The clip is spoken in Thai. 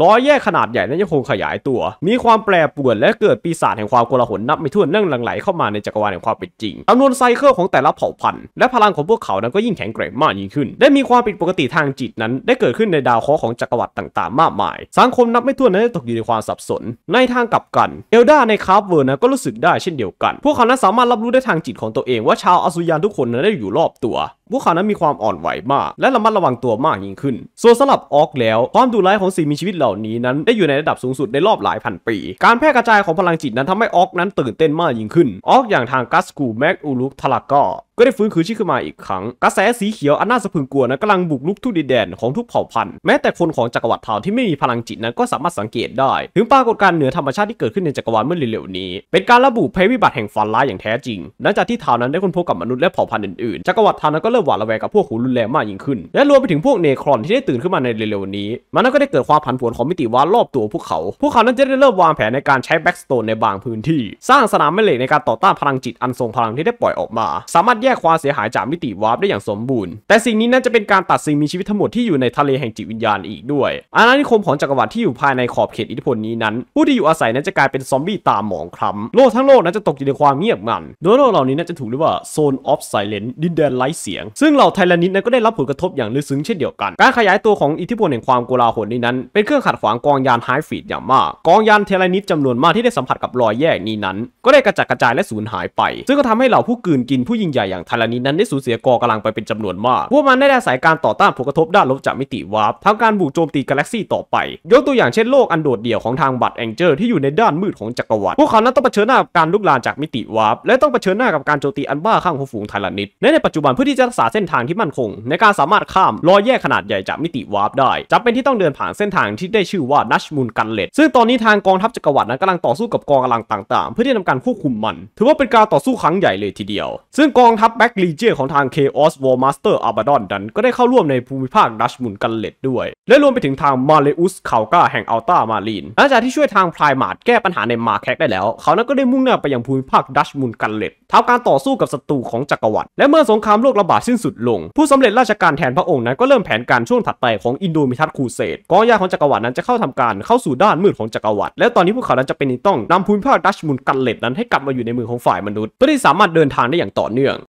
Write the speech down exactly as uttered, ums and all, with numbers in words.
ล้อแยกขนาดใหญ่นั้นยังคงขยายตัวมีความแปรปรวนและเกิดปีศาจแห่งความโกลาหลนับไม่ถ้วนนั่งหลั่งไหลเข้ามาในจักรวาลแห่งความเป็นจริงจำนวนไซเคิลของแต่ละเผ่าพันธุ์และพลังของพวกเขานั้นก็ยิ่งแข็งแกร่งมากยิ่งขึ้นได้มีความผิดปกติทางจิตนั้นได้เกิดขึ้นในดาวเคราะห์ของจักรวรรดิต่างๆมากมายสังคมนับไม่ถ้วนนั้นตกอยู่ในความสับสนในทางกลับกันเอลดาในคาร์เวอร์นั้นก็รู้สึกได้เช่นเดียวกันพวกเขานั้นสามารถรับรู้ได้ทางจิตของตัวเองว่าชาวอสุยานทุกคนนั้นได้อยู่รอบตัวพวกเขานั้นมีความอ่อนไหวมากและระมัดระวังตัวมากยิ่งขึ้นส่วนสำหรับออกแล้วความดุร้ายของสิ่งมีชีวิตเหล่านี้นั้นได้อยู่ในระดับสูงสุดในรอบหลายพันปีการแพร่กระจายของพลังจิตนั้นทำให้ออกนั้นตื่นเต้นมากยิ่งขึ้นออกอย่างทางกัสกูแม็กอูลุกทาลาก้าก็ได้ฟื้นคืนชีพขึ้นมาอีกครั้งกระแสสีเขียวอันน่าสะพรึงกลัวนั้นกำลังบุกลุกทุกดินแดนของทุกเผ่าพันธุ์แม้แต่คนของจักรวรรดิเทาที่ไม่มีพลังจิตนั้นก็สามารถสังเกตได้ถึงปรากฏการณ์เหนือธรรมชาติที่เกิดขึ้นในจักรวาลเมื่อเร็วๆนี้เป็นการระบุภัยพิบัติแห่งฝันร้ายอย่างแท้จริงหลังจากที่เทานั้นได้ค้นพบกับมนุษย์และเผ่าพันธุ์อื่นๆจักรวรรดิเทานั้นก็เริ่มหวาดระแวงกับพวกหูรุนแรงมากยิ่งขึ้นและรวมไปถึงพวกเนครอนที่ได้ตื่นขึ้นมาในเร็วๆนี้มันนั้นก็ได้เกิดความผันผวนของมิติวารรอบตัวพวกเขาพวกเขานั้นจะได้เริ่มวางแผนในการใช้แบ็กสโตนในบางพื้นที่สร้างสนามแม่เหล็กในการต่อต้านพลังจิตอันทรงพลังที่ได้ปล่อยออกมาสามารถแยกความเสียหายจากมิติวาร์ปได้อย่างสมบูรณ์แต่สิ่งนี้น่าจะเป็นการตัดสิ่งมีชีวิตทั้งหมดที่อยู่ในทะเลแห่งจิตวิญญาณอีกด้วยอาณานิคมของจักรวรรดิที่อยู่ภายในขอบเขตอิทธิพลนี้นั้นผู้ที่อยู่อาศัยนั้นจะกลายเป็นซอมบี้ตาหมองคล้ำโลกทั้งโลกนั้นจะตกอยู่ในความเงียบงันโดยโลกเหล่านี้น่าจะถูกเรียกว่าโซนออฟไซเลนดินแดนไร้เสียงซึ่งเหล่าไทแรนิดนั้นก็ได้รับผลกระทบอย่างลึกซึ้งเช่นเดียวกันการขยายตัวของอิทธิพลแห่งความโกลาหลนี้นั้นเป็นเครื่องขัดขวางกองยานไฮฟีดอย่างมากกองยานไทแรนิดจำนวนมากที่ได้สัมผัสกับรอยแยกนี้นั้นก็ได้กระจัดกระจายและสูญหายไปซึ่งก็ทำให้เหล่าผู้กืนกินผู้ยิ่งใหญ่อย่างไทแรนิดนั้นได้สูญเสียกองกำลังไปเป็นจำนวนมากพวกมันได้อาศัยการต่อต้านผลกระทบด้านลบจากมิติวาร์ปทำการบุกโจมตีกาแล็กซี่ต่อไปยกตัวอย่างเช่นโลกอันโดดเดี่ยวของทางบัตแองเจอร์ที่อยู่ในด้านมืดของจักรวรรดิพวกเขานั้นต้องเผชิญหน้ากับการลุกลามจากมิติวาร์ปและต้องเผชิญหน้ากับการโจมตีอันบ้าคลั่งของฝูงไทแรนิดและในปัจจุบันเพื่อที่จะรักษาเส้นทางที่มั่นคงในการสามารถข้ามรอยแยกขนาดใหญ่จากมิติวาร์ปได้จำเป็นที่ต้องเดินผ่านเส้นทางที่ได้ชื่อว่านัชมูลกันเลตซึ่งตอนนี้ทางกองทัพจักรวรรดินั้นกำลังต่อสู้กับกองกำลังต่างๆเพื่อที่จะทำการควบคุมมันถือว่าเป็นการต่อสู้ครั้งใหญ่เลยทีเดียวซึ่งกองทัพแบ็กลีเจียนของทาง Chaos War Master Abaddon นั้นก็ได้เข้าร่วมในภูมิภาคนัชมูลกันเลตด้วยและรวมไปถึงทาง Malleus Kalka แห่ง Alta Marine หลังจากที่ช่วยทางไพรมาทแก้ปัญหาในมาแคกได้แล้วเขานั้นก็ได้มุ่งหน้าไปยังภูมิภาคนัชมูลกันเลตทำการต่อสู้กับศัตรูของจักรวรรดิและเมื่อสงครามโลกระบาดสิ้นสุดลงผู้สำเร็จราชการแทนพระองค์นั้นก็เริ่มแผนการช่วงถัดไปของอินโดมิทัสคูเสดกองยาของจักรวรรดินั้นจะเข้าทำการเข้าสู่ด้านมืดของจักรวรรดิและตอนนี้พวกเขานั้นจะเป็นต้องนำภูมิภาคนัชมูลกันเลตนั้นให้กลับมาอยู่ในมือของฝ่ายมนุษย์เพื่อที่สามารถเดินทางได้อย่างต่อเนื่อง